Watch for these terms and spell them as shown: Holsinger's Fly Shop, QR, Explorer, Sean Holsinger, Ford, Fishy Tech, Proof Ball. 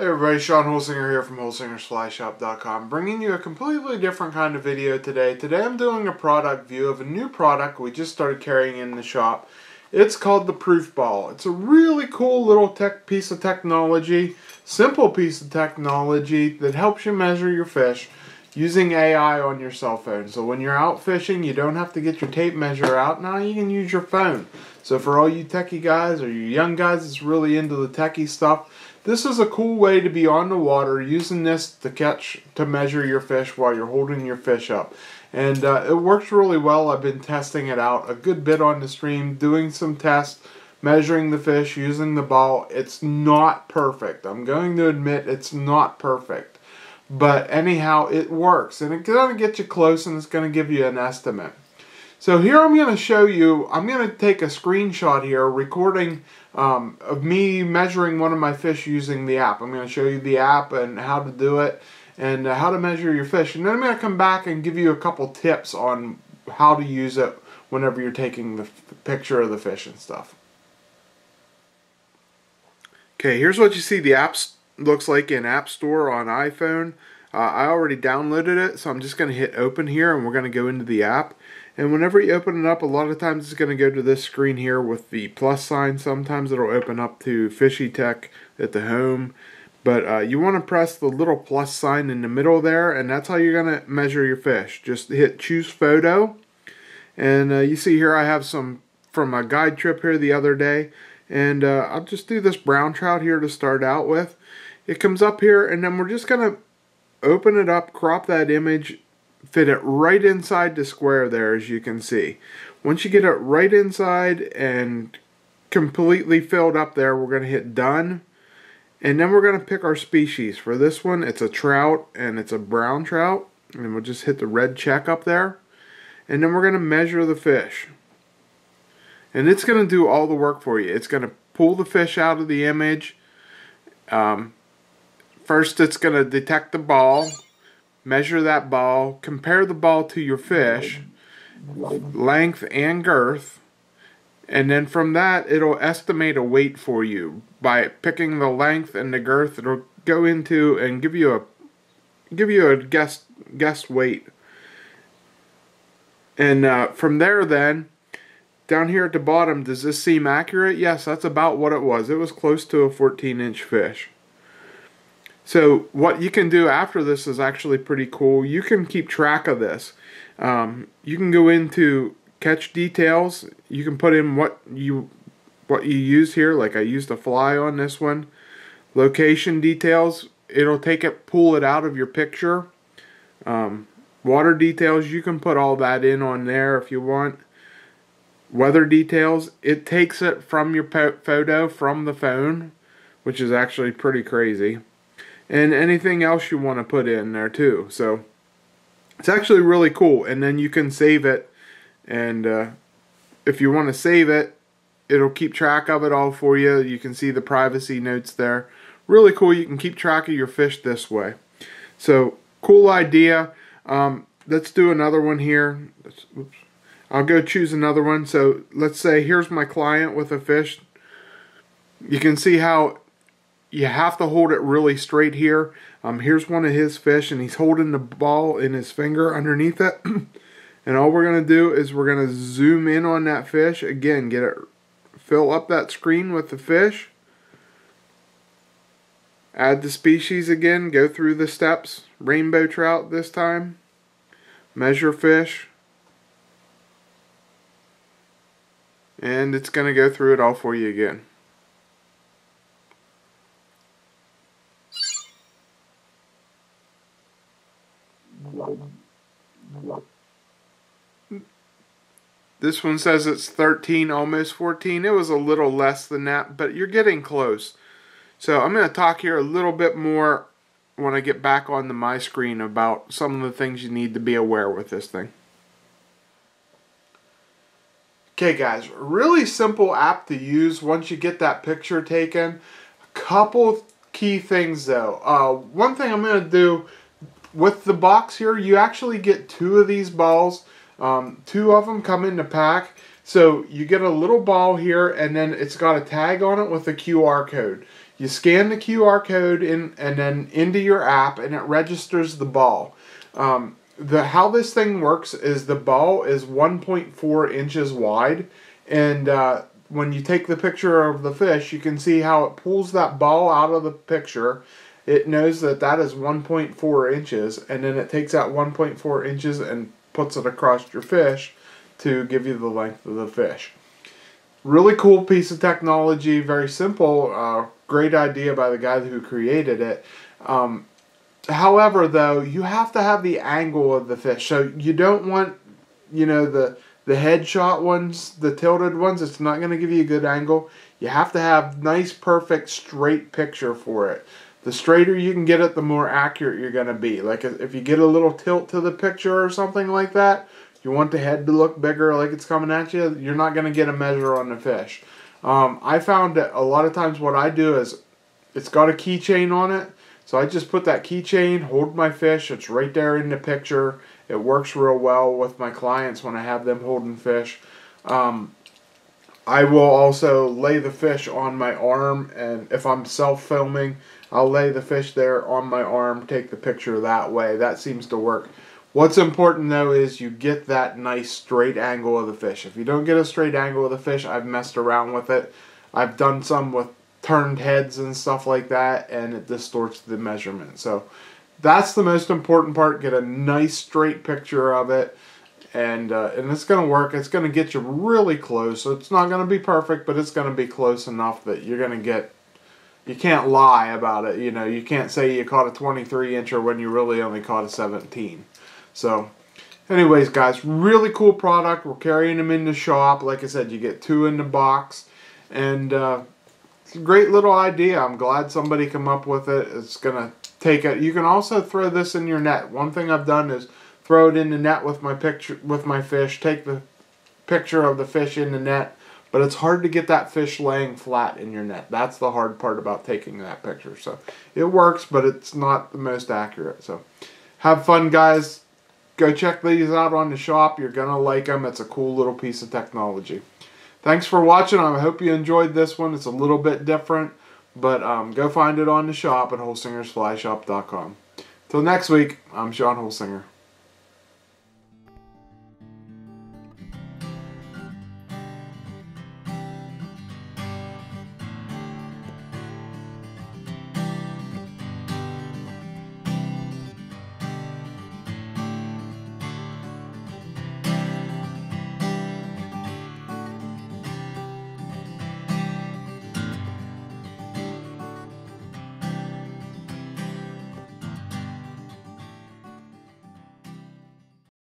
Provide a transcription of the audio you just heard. Hey everybody, Sean Holsinger here from HolsingersFlyShop.com, bringing you a completely different kind of video today. Today I'm doing a product view of a new product we just started carrying in the shop. It's called the Proof Ball. It's a really cool little piece of technology, simple piece of technology that helps you measure your fish using AI on your cell phone. So when you're out fishing, you don't have to get your tape measure out. Now you can use your phone. So for all you techie guys or you young guys that's really into the techie stuff, this is a cool way to be on the water using this to measure your fish while you're holding your fish up. And it works really well. I've been testing it out a good bit on the stream, doing some tests, measuring the fish, using the ball. It's not perfect. I'm going to admit it's not perfect. But anyhow, it works. And it's going to get you close and it's going to give you an estimate. So here I'm going to show you, I'm going to take a screenshot here, recording of me measuring one of my fish using the app. I'm going to show you the app and how to do it and how to measure your fish. And then I'm going to come back and give you a couple tips on how to use it whenever you're taking the picture of the fish and stuff. Okay, here's what you see the app looks like in App Store on iPhone. I already downloaded it, so I'm just going to hit open here and we're going to go into the app. And whenever you open it up, a lot of times it's going to go to this screen here with the plus sign. Sometimes it'll open up to Fishy Tech at the home. But you want to press the little plus sign in the middle there, and that's how you're going to measure your fish. Just hit choose photo. And you see here I have some from a guide trip here the other day. And I'll just do this brown trout here to start out with. It comes up here, and then we're just going to open it up, crop that image, fit it right inside the square there, as you can see. Once you get it right inside and completely filled up there, we're going to hit done, and then we're going to pick our species. For this one, it's a trout and it's a brown trout, and we'll just hit the red check up there, and then we're going to measure the fish, and it's going to do all the work for you. It's going to pull the fish out of the image. First it's going to detect the ball, measure that ball, compare the ball to your fish, length and girth, and then from that it'll estimate a weight for you. By picking the length and the girth, it'll go into and give you a guess weight. And from there then, down here at the bottom, does this seem accurate? Yes, that's about what it was. It was close to a 14-inch fish. So what you can do after this is actually pretty cool. You can keep track of this. You can go into catch details. You can put in what you use here. Like I used a fly on this one. Location details. It'll take it, pull it out of your picture. Water details. You can put all that in on there if you want. Weather details. It takes it from your photo from the phone, which is actually pretty crazy. And anything else you want to put in there too. So it's actually really cool. And then you can save it. And if you want to save it, it'll keep track of it all for you. You can see the privacy notes there. Really cool. You can keep track of your fish this way. So cool idea. Let's do another one here. Oops. I'll go choose another one. So let's say here's my client with a fish. You can see how you have to hold it really straight here. Here's one of his fish, and he's holding the ball in his finger underneath it. And all we're going to do is we're going to zoom in on that fish. Again, get it, fill up that screen with the fish. Add the species again. Go through the steps. Rainbow trout this time. Measure fish. And it's going to go through it all for you again. This one says it's 13, almost 14. It was a little less than that, but you're getting close. So I'm going to talk here a little bit more when I get back onto my screen about some of the things you need to be aware with this thing. Okay guys, really simple app to use once you get that picture taken. A couple key things though. One thing I'm going to do with the box here, you actually get two of these balls. Two of them come in the pack, so you get a little ball here, and then it's got a tag on it with a QR code. You scan the QR code and then into your app, and it registers the ball. How this thing works is the ball is 1.4 inches wide, and when you take the picture of the fish, you can see how it pulls that ball out of the picture. It knows that that is 1.4 inches, and then it takes out 1.4 inches and puts it across your fish to give you the length of the fish. Really cool piece of technology, very simple. Great idea by the guy who created it. However, though, you have to have the angle of the fish. So you don't want, you know, the headshot ones, the tilted ones. It's not going to give you a good angle. You have to have nice, perfect, straight picture for it. The straighter you can get it, the more accurate you're going to be. Like if you get a little tilt to the picture or something like that, you want the head to look bigger like it's coming at you, you're not going to get a measure on the fish. I found that a lot of times what I do is, it's got a keychain on it, so I just put that keychain, hold my fish, it's right there in the picture. It works real well with my clients when I have them holding fish. I will also lay the fish on my arm, and if I'm self-filming, I'll lay the fish there on my arm, take the picture that way. That seems to work. What's important, though, is you get that nice straight angle of the fish. If you don't get a straight angle of the fish, I've messed around with it. I've done some with turned heads and stuff like that, and it distorts the measurement. So that's the most important part. Get a nice straight picture of it, and it's going to work. It's going to get you really close. So it's not going to be perfect, but it's going to be close enough that you're going to get... You can't lie about it. You know, you can't say you caught a 23-incher when you really only caught a 17. So, anyways, guys, really cool product. We're carrying them in the shop. Like I said, you get 2 in the box. And it's a great little idea. I'm glad somebody came up with it. It's going to take it. You can also throw this in your net. One thing I've done is throw it in the net with my picture, with my fish. Take the picture of the fish in the net. But it's hard to get that fish laying flat in your net. That's the hard part about taking that picture. So, it works, but it's not the most accurate. So, have fun, guys. Go check these out on the shop. You're going to like them. It's a cool little piece of technology. Thanks for watching. I hope you enjoyed this one. It's a little bit different, but go find it on the shop at holsingersflyshop.com. Till next week, I'm Sean Holsinger.